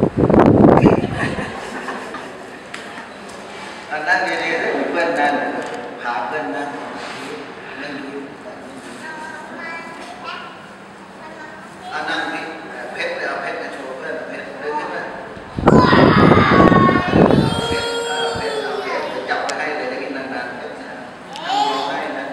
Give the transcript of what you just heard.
นั่งดีๆได้เพื่อนนั่นหาเพื่อนนั่นนั่งดีเพชรเอาเพชรมาโชว์เพื่อนเพชรเล่นใช่ไหมเพชรจับไปให้เลยจะกินนานๆทำตัวให้นะ